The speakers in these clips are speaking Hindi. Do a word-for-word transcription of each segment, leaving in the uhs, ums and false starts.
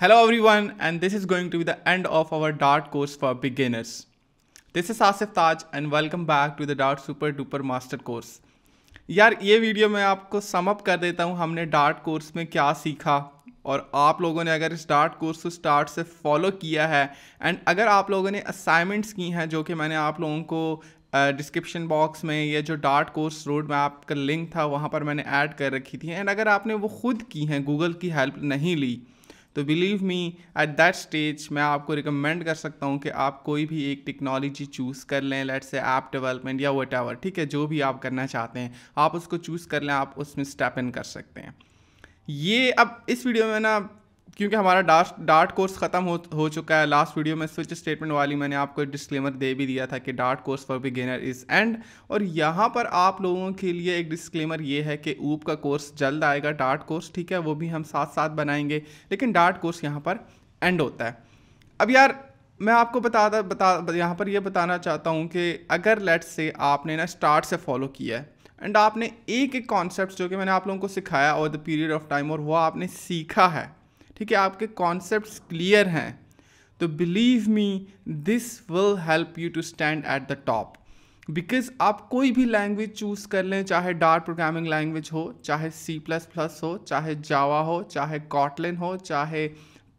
Hello everyone, and this is going to be the end of our Dart course for beginners. This is Asif Taj and welcome back to the Dart Super Duper Master course. यार ये वीडियो मैं आपको सम अप कर देता हूँ हमने Dart कोर्स में क्या सीखा, और आप लोगों ने अगर इस Dart कोर्स को स्टार्ट से फॉलो किया है एंड अगर आप लोगों ने असाइनमेंट्स की हैं जो कि मैंने आप लोगों को डिस्क्रिप्शन uh, बॉक्स में ये जो डार्ट कोर्स रोड मैप का लिंक था वहाँ पर मैंने ऐड कर रखी थी, एंड अगर आपने वो खुद की हैं, गूगल की हेल्प नहीं ली, तो believe me at that stage मैं आपको रिकमेंड कर सकता हूँ कि आप कोई भी एक टेक्नोलॉजी चूज़ कर लें, लेट्स से ऐप डेवलपमेंट या व्हाटएवर, ठीक है, जो भी आप करना चाहते हैं आप उसको चूज़ कर लें, आप उसमें स्टेप इन कर सकते हैं। ये अब इस वीडियो में ना, क्योंकि हमारा डार्ट डार्ट कोर्स ख़त्म हो हो चुका है, लास्ट वीडियो में स्विच स्टेटमेंट वाली मैंने आपको डिस्क्लेमर दे भी दिया था कि Dart course for beginner is end, और यहाँ पर आप लोगों के लिए एक डिस्क्लेमर ये है कि ऊप का कोर्स जल्द आएगा, डार्ट कोर्स, ठीक है, वो भी हम साथ साथ बनाएंगे, लेकिन डार्ट कोर्स यहाँ पर एंड होता है। अब यार मैं आपको बताता बता, बता यहाँ पर यह बताना चाहता हूँ कि अगर लेट्स से आपने ना स्टार्ट से फॉलो किया है एंड आपने एक एक कॉन्सेप्ट जो कि मैंने आप लोगों को सिखाया over the period of time, और वह आपने सीखा है, ठीक है, आपके कॉन्सेप्ट्स क्लियर हैं, तो believe me this will help you to stand at the top, because आप कोई भी लैंग्वेज चूज़ कर लें, चाहे डार्ट प्रोग्रामिंग लैंग्वेज हो, चाहे सी प्लस प्लस हो, चाहे जावा हो, चाहे कॉटलिन हो, चाहे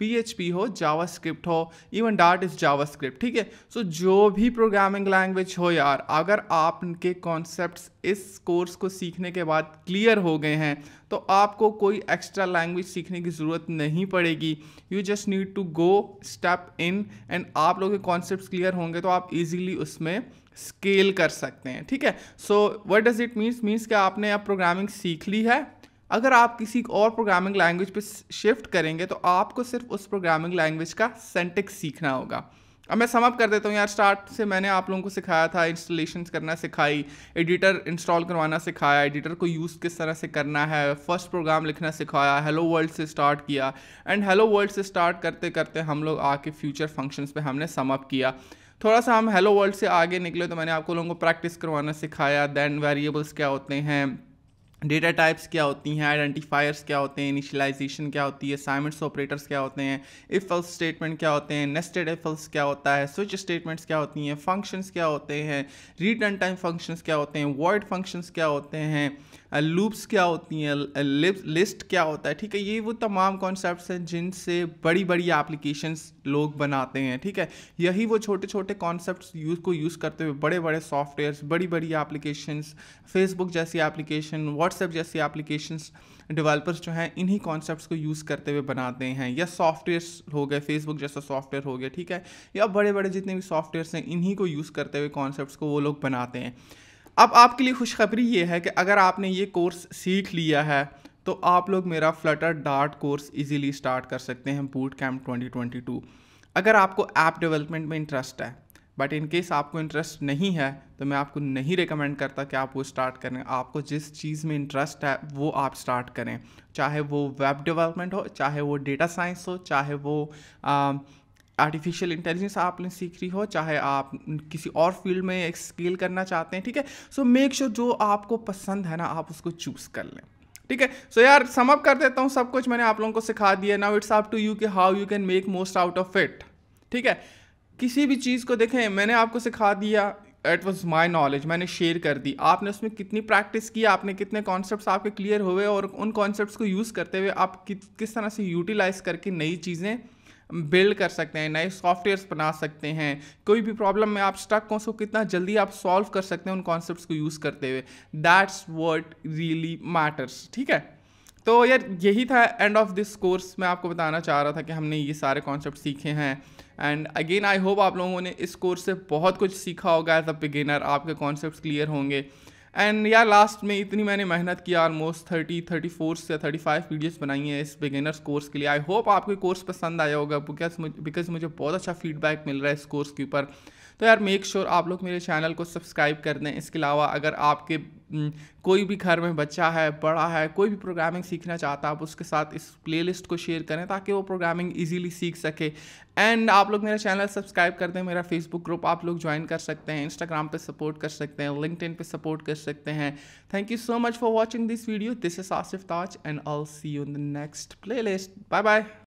पी एच पी हो, जावा स्क्रिप्ट हो, even Dart is JavaScript, ठीक है, सो जो भी प्रोग्रामिंग लैंग्वेज हो यार, अगर आपके कॉन्सेप्ट्स इस कोर्स को सीखने के बाद क्लियर हो गए हैं तो आपको कोई एक्स्ट्रा लैंग्वेज सीखने की ज़रूरत नहीं पड़ेगी। You just need to go step in, and आप लोगों के कॉन्सेप्ट्स क्लियर होंगे तो आप इजीली उसमें स्केल कर सकते हैं, ठीक है। So what does it means means कि आपने अब प्रोग्रामिंग सीख ली है, अगर आप किसी और प्रोग्रामिंग लैंग्वेज पे शिफ्ट करेंगे तो आपको सिर्फ उस प्रोग्रामिंग लैंग्वेज का सिंटैक्स सीखना होगा। अब मैं सम अप कर देता हूँ यार, स्टार्ट से मैंने आप लोगों को सिखाया था, इंस्टॉलेशंस करना सिखाई, एडिटर इंस्टॉल करवाना सिखाया, एडिटर को यूज़ किस तरह से करना है, फर्स्ट प्रोग्राम लिखना सिखाया, हेलो वर्ल्ड से स्टार्ट किया, एंड हेलो वर्ल्ड से स्टार्ट करते करते हम लोग आके फ्यूचर फंक्शंस पे हमने सम अप किया। थोड़ा सा हम हेलो वर्ल्ड से आगे निकले तो मैंने आपको लोगों को प्रैक्टिस करवाना सिखाया, दैन वेरिएबल्स क्या होते हैं, डेटा टाइप्स क्या होती हैं, आइडेंटिफायर्स क्या होते हैं, इनिशियलाइजेशन क्या होती है, असाइनमेंट्स ऑपरेटर्स क्या होते हैं, इफ एल्स स्टेटमेंट क्या होते हैं, नेस्टेड इफ एल्स क्या होता है, स्विच स्टेटमेंट्स क्या होती हैं, फंक्शंस क्या होते हैं, रीड रन टाइम फंक्शंस क्या होते हैं, वॉइड फंक्शंस क्या होते हैं, लूप्स क्या होती हैं, लिस्ट क्या होता है, ठीक है, ये वो तमाम कॉन्सेप्ट्स हैं जिनसे बड़ी बड़ी एप्लीकेशंस लोग बनाते हैं, ठीक है, यही वो छोटे छोटे कॉन्सेप्ट्स यूज को यूज़ करते हुए बड़े बड़े सॉफ्टवेयर्स, बड़ी बड़ी एप्लीकेशंस, फेसबुक जैसी एप्लीकेशन, व्हाट्सएप जैसी एप्लीकेशंस डेवलपर्स जो हैं इन्हीं कॉन्सेप्ट्स को यूज़ करते हुए बनाते हैं, या सॉफ्टवेयर्स हो गए, फेसबुक जैसा सॉफ्टवेयर हो गया, ठीक है, या बड़े बड़े जितने भी सॉफ्टवेयर्स हैं इन्हीं को यूज़ करते हुए कॉन्सेप्ट्स को वो लोग बनाते हैं। अब आपके लिए खुशखबरी ये है कि अगर आपने ये कोर्स सीख लिया है तो आप लोग मेरा Flutter Dart course easily start कर सकते हैं, boot camp twenty twenty two. अगर आपको ऐप डेवलपमेंट में इंटरेस्ट है, बट इन केस आपको इंटरेस्ट नहीं है, तो मैं आपको नहीं रेकमेंड करता कि आप वो स्टार्ट करें। आपको जिस चीज़ में इंटरेस्ट है वो आप स्टार्ट करें, चाहे वो वेब डेवलपमेंट हो, चाहे वो डेटा साइंस हो, चाहे वो आर्टिफिशियल इंटेलिजेंस आपने सीख रही हो, चाहे आप किसी और फील्ड में एक स्केल करना चाहते हैं, ठीक है। सो मेक श्योर जो आपको पसंद है ना आप उसको चूज़ कर लें, ठीक है। सो यार सम अप कर देता हूँ, सब कुछ मैंने आप लोगों को सिखा दिया। Now it's up to you कि how you can make most out of it, ठीक है। किसी भी चीज़ को देखें, मैंने आपको सिखा दिया, इट वॉज माई नॉलेज, मैंने शेयर कर दी, आपने उसमें कितनी प्रैक्टिस की, आपने कितने कॉन्सेप्ट्स आपके क्लियर हुए, और उन कॉन्सेप्ट्स को यूज़ करते हुए आप कि, किस तरह से यूटिलाइज करके नई चीज़ें बिल्ड कर सकते हैं, नए सॉफ्टवेयर्स बना सकते हैं, कोई भी प्रॉब्लम में आप स्टक हो उसको कितना जल्दी आप सॉल्व कर सकते हैं उन कॉन्सेप्ट्स को यूज़ करते हुए। दैट्स व्हाट रियली मैटर्स, ठीक है। तो यार यही था एंड ऑफ दिस कोर्स, मैं आपको बताना चाह रहा था कि हमने ये सारे कॉन्सेप्ट सीखे हैं, एंड अगेन आई होप आप लोगों ने इस कोर्स से बहुत कुछ सीखा होगा। एज अ बिगिनर आपके कॉन्सेप्ट्स क्लियर होंगे, एंड यार लास्ट में इतनी मैंने मेहनत की, ऑलमोस्ट थर्टी, थर्टी फोर से थर्टी फाइव वीडियोस बनाई हैं इस बिगिनर्स कोर्स के लिए। आई होप आपको कोर्स पसंद आया होगा, बिकॉज मुझे, मुझे बहुत अच्छा फीडबैक मिल रहा है इस कोर्स के ऊपर। तो यार मेक श्योर आप लोग मेरे चैनल को सब्सक्राइब कर दें। इसके अलावा अगर आपके कोई भी घर में बच्चा है, बड़ा है, कोई भी प्रोग्रामिंग सीखना चाहता है, आप उसके साथ इस प्लेलिस्ट को शेयर करें ताकि वो प्रोग्रामिंग इजीली सीख सके। एंड आप लोग मेरा चैनल सब्सक्राइब कर दें, मेरा फेसबुक ग्रुप आप लोग ज्वाइन कर सकते हैं, इंस्टाग्राम पे सपोर्ट कर सकते हैं, लिंक्डइन पे सपोर्ट कर सकते हैं। Thank you so much for watching this video. This is Asif Taj and I will see you in the next playlist. Bye bye.